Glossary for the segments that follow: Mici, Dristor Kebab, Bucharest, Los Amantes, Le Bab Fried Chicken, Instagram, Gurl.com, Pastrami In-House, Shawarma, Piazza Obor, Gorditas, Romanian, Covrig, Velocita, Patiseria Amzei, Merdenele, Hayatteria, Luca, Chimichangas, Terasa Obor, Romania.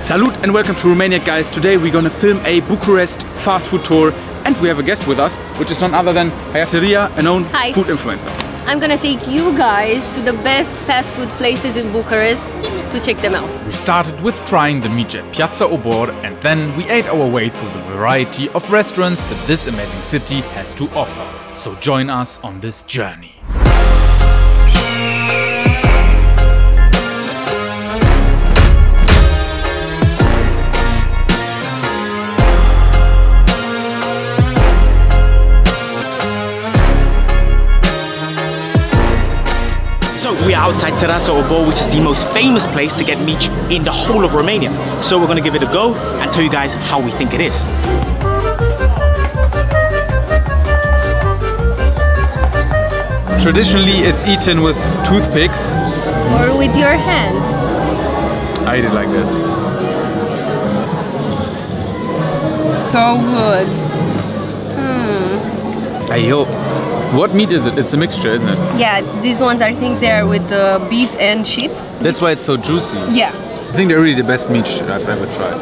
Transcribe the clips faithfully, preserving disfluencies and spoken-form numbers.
Salute and welcome to Romania, guys. Today we're gonna film a Bucharest fast food tour and we have a guest with us, which is none other than Hayatteria, a known Hi. food influencer. I'm gonna take you guys to the best fast food places in Bucharest to check them out. We started with trying the Mici at Piazza Obor and then we ate our way through the variety of restaurants that this amazing city has to offer. So join us on this journey. We are outside Terasa Obor, which is the most famous place to get mici in the whole of Romania. So we're gonna give it a go and tell you guys how we think it is. Traditionally, it's eaten with toothpicks. Or with your hands. I eat it like this. So good. Hmm. I hope. What meat is it? It's a mixture, isn't it? Yeah, these ones I think they're with uh, beef and sheep. That's why it's so juicy. Yeah. I think they're really the best meat I've ever tried.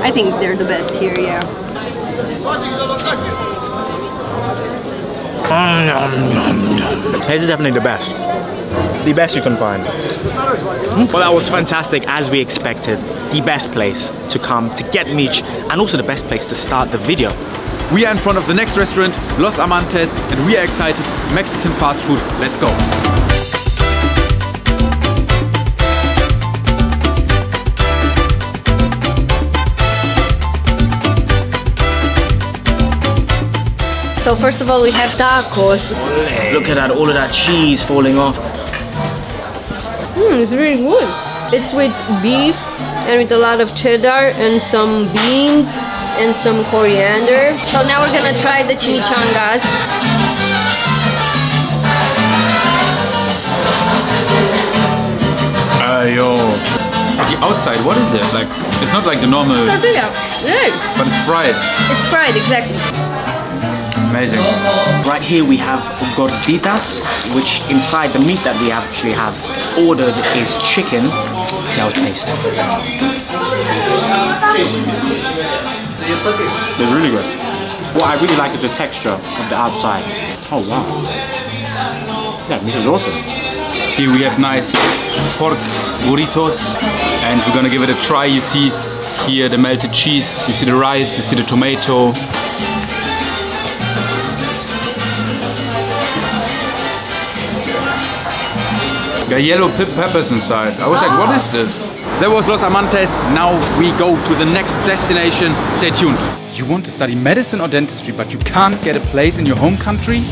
I think they're the best here, yeah. This is definitely the best. The best you can find. Well, that was fantastic, as we expected. The best place to come to get mici and also the best place to start the video. We are in front of the next restaurant, Los Amantes, and we are excited. Mexican fast food, let's go. So first of all, we have tacos. Look at that, all of that cheese falling off. Mm, it's really good. It's with beef and with a lot of cheddar and some beans and some coriander. So now we're gonna try the chimichangas. Ayo. At the outside, what is it? Like, it's not like the normal... It's tortilla, yeah. But it's fried. It's fried, exactly. Amazing. Right here we have gorditas, which inside the meat that we actually have ordered is chicken. See how it tastes. It's really good. What I really like is the texture of the outside. Oh wow. Yeah, this is awesome. Here we have nice pork burritos and we're gonna give it a try. You see here the melted cheese, you see the rice, you see the tomato. Got yellow peppers inside. I was like, what is this? That was Los Amantes. Now we go to the next destination. Stay tuned. You want to study medicine or dentistry, but you can't get a place in your home country?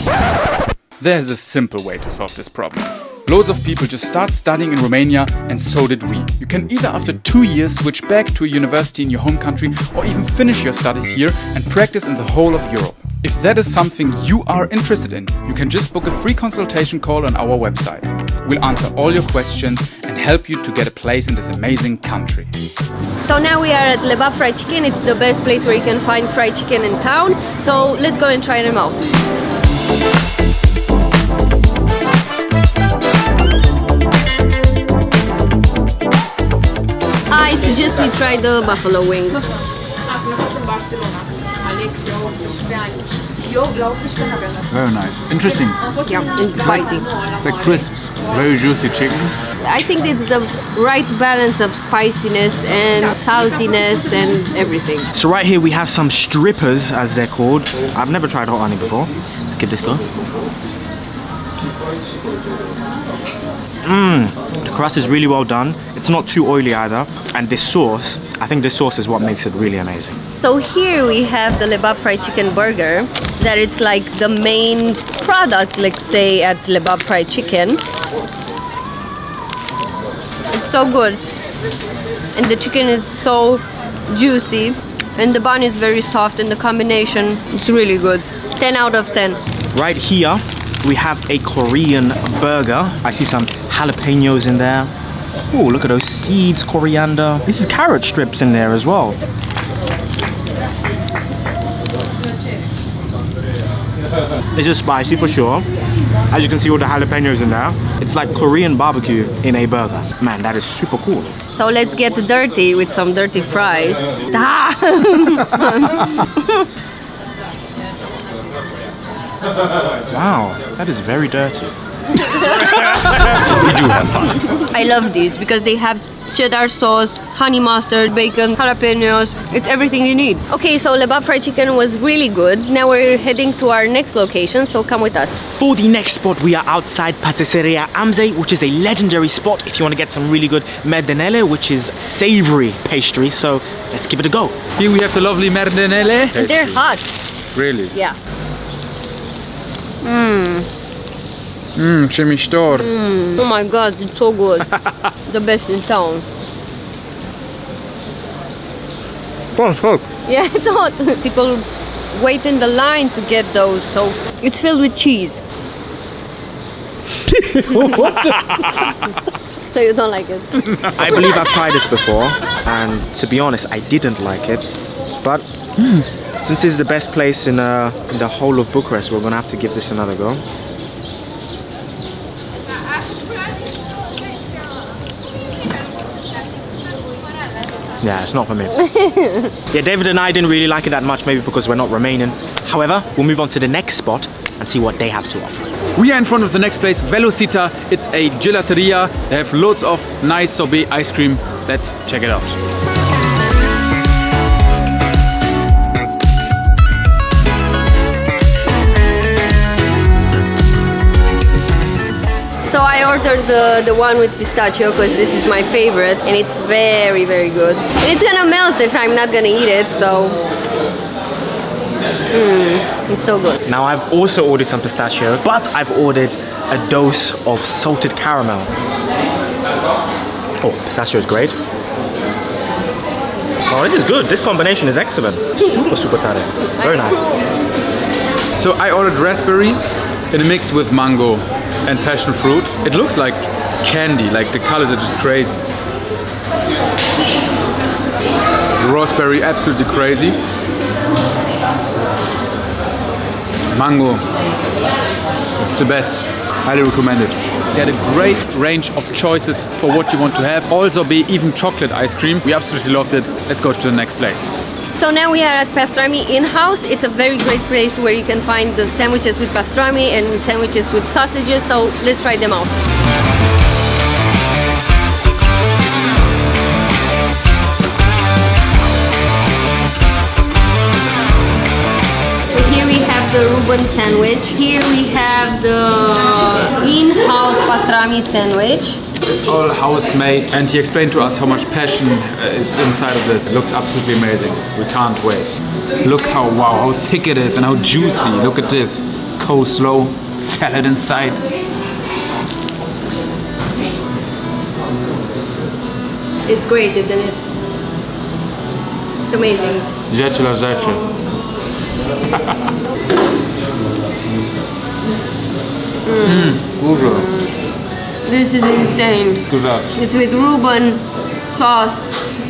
There's a simple way to solve this problem. Loads of people just start studying in Romania, and so did we. You can either after two years switch back to a university in your home country or even finish your studies here and practice in the whole of Europe. If that is something you are interested in, you can just book a free consultation call on our website. We'll answer all your questions and help you to get a place in this amazing country. So now we are at Le Bab Fried Chicken. It's the best place where you can find fried chicken in town. So let's go and try them out. I suggest we try the buffalo wings. Very nice. Interesting. Yeah, it's spicy. It's like crisps. Very juicy chicken. I think it's the right balance of spiciness and saltiness and everything. So right here we have some strippers, as they're called. I've never tried hot honey before. Let's give this a go. Mmm. The crust is really well done. It's not too oily either. And this sauce, I think this sauce is what makes it really amazing. So here we have the Le Bab Fried Chicken burger. That it's like the main product, let's say, at Le Bab Fried Chicken. It's so good. And the chicken is so juicy. And the bun is very soft and the combination is really good. ten out of ten. Right here, we have a Korean burger. I see some jalapenos in there. Oh, look at those seeds, coriander. This is carrot strips in there as well. This is spicy for sure. As you can see, all the jalapenos in there. It's like Korean barbecue in a burger. Man, that is super cool. So let's get dirty with some dirty fries. Wow, that is very dirty. We do have fun. I love these because they have cheddar sauce, honey mustard, bacon, jalapenos. It's everything you need. Okay, so Le Bab Fried Chicken was really good. Now we're heading to our next location, so come with us. For the next spot, we are outside Patiseria Amzei, which is a legendary spot if you want to get some really good merdenele, which is savory pastry. So let's give it a go. Here we have the lovely merdenele. Tasty. They're hot. Really? Yeah. Mmm. Mmm, chimichurri. Mm. Oh my god, it's so good. The best in town. Oh, it's hot. Yeah, it's hot. People wait in the line to get those, so it's filled with cheese. What the? So you don't like it? I believe I've tried this before, and to be honest, I didn't like it. But mm. since this is the best place in, uh, in the whole of Bucharest, we're gonna have to give this another go. Yeah, it's not for me. Yeah, David and I didn't really like it that much, maybe because we're not Romanian. However, we'll move on to the next spot and see what they have to offer. We are in front of the next place, Velocita. It's a gelateria. They have loads of nice sorbet ice cream. Let's check it out. So I ordered the, the one with pistachio because this is my favorite and it's very, very good. And it's gonna melt if I'm not gonna eat it, so... Mm, it's so good. Now I've also ordered some pistachio, but I've ordered a dose of salted caramel. Oh, pistachio is great. Oh, this is good. This combination is excellent. Super, super tare. Very nice. So I ordered raspberry in a mix with mango and passion fruit. It looks like candy, like the colors are just crazy. Raspberry, absolutely crazy. Mango, it's the best. Highly recommend it. They had a great range of choices for what you want to have. Also be even chocolate ice cream. We absolutely loved it. Let's go to the next place. So now we are at Pastrami In-House. It's a very great place where you can find the sandwiches with pastrami and sandwiches with sausages, so let's try them out. So here we have the Reuben sandwich. Here we have the in-house pastrami sandwich. It's all house-made, and he explained to us how much passion uh, is inside of this. It looks absolutely amazing. We can't wait. Look how, wow, how thick it is and how juicy. Look at this. Coleslaw, salad inside. It's great, isn't it? It's amazing. Zecula, zecula. This is insane. It's with Reuben sauce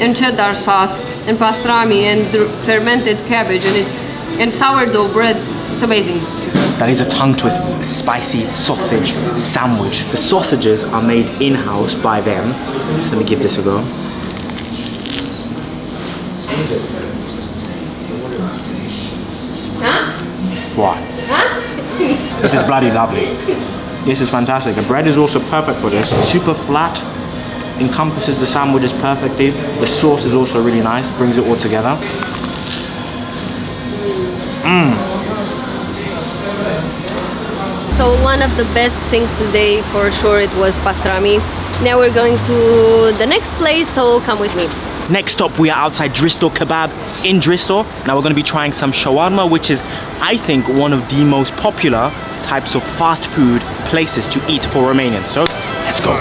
and cheddar sauce and pastrami and fermented cabbage and it's and sourdough bread. It's amazing. That is a tongue twister, spicy sausage sandwich. The sausages are made in-house by them. So let me give this a go. Huh? Why? Huh? This is bloody lovely. This is fantastic. The bread is also perfect for this. Super flat, encompasses the sandwiches perfectly. The sauce is also really nice, brings it all together. Mm. So one of the best things today, for sure, it was pastrami. Now we're going to the next place, so come with me. Next stop, we are outside Dristor Kebab in Dristor. Now we're going to be trying some shawarma, which is, I think, one of the most popular types of fast food places to eat for Romanians. So let's go.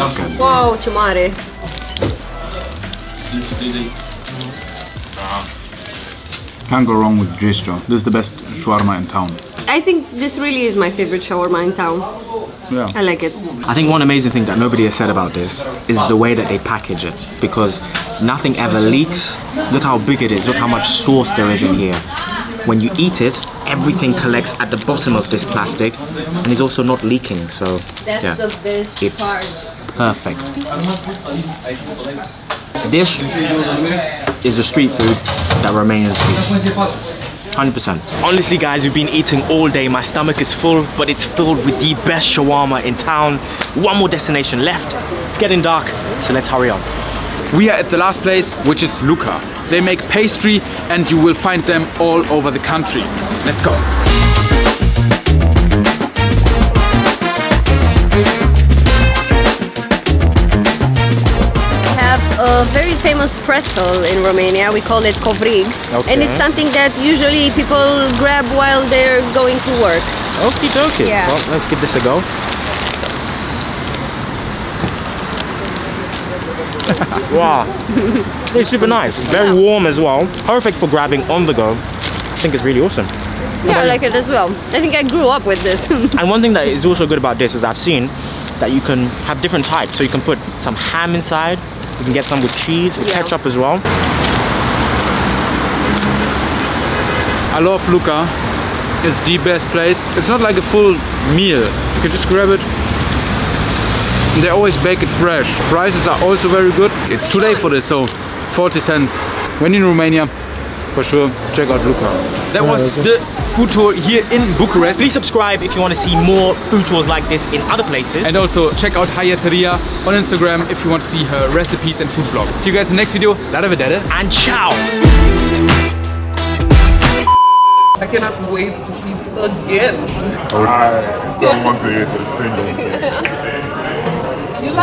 Okay. Wow, tomate. Can't go wrong with Dristor. This is the best shawarma in town. I think this really is my favorite shawarma in town. Yeah. I like it. I think one amazing thing that nobody has said about this is the way that they package it, because nothing ever leaks. Look how big it is, look how much sauce there is in here. When you eat it, everything collects at the bottom of this plastic and is also not leaking, so yeah, it's perfect. This is the street food that Romanians eat. one hundred percent. Honestly guys, we've been eating all day. My stomach is full, but it's filled with the best shawarma in town. One more destination left. It's getting dark, so let's hurry on. We are at the last place, which is Luca. They make pastry and you will find them all over the country. Let's go. A very famous pretzel in Romania, we call it covrig, okay. And it's something that usually people grab while they're going to work. Okie dokie, yeah. Well, let's give this a go. Wow, it's super nice, very warm as well, perfect for grabbing on the go. I think it's really awesome. Yeah, I like it as well. I think I grew up with this. And one thing that is also good about this is I've seen that you can have different types, so you can put some ham inside. You can get some with cheese or yeah. ketchup as well. I love Luca. It's the best place. It's not like a full meal. You can just grab it. And they always bake it fresh. Prices are also very good. It's today for this, so forty cents. When in Romania, for sure, check out Luca. That was the food tour here in Bucharest. Please subscribe if you want to see more food tours like this in other places. And also check out Hayatteria on Instagram if you want to see her recipes and food vlog. See you guys in the next video. La vedere and ciao! I cannot wait to eat again. I don't want to eat a single thing. You like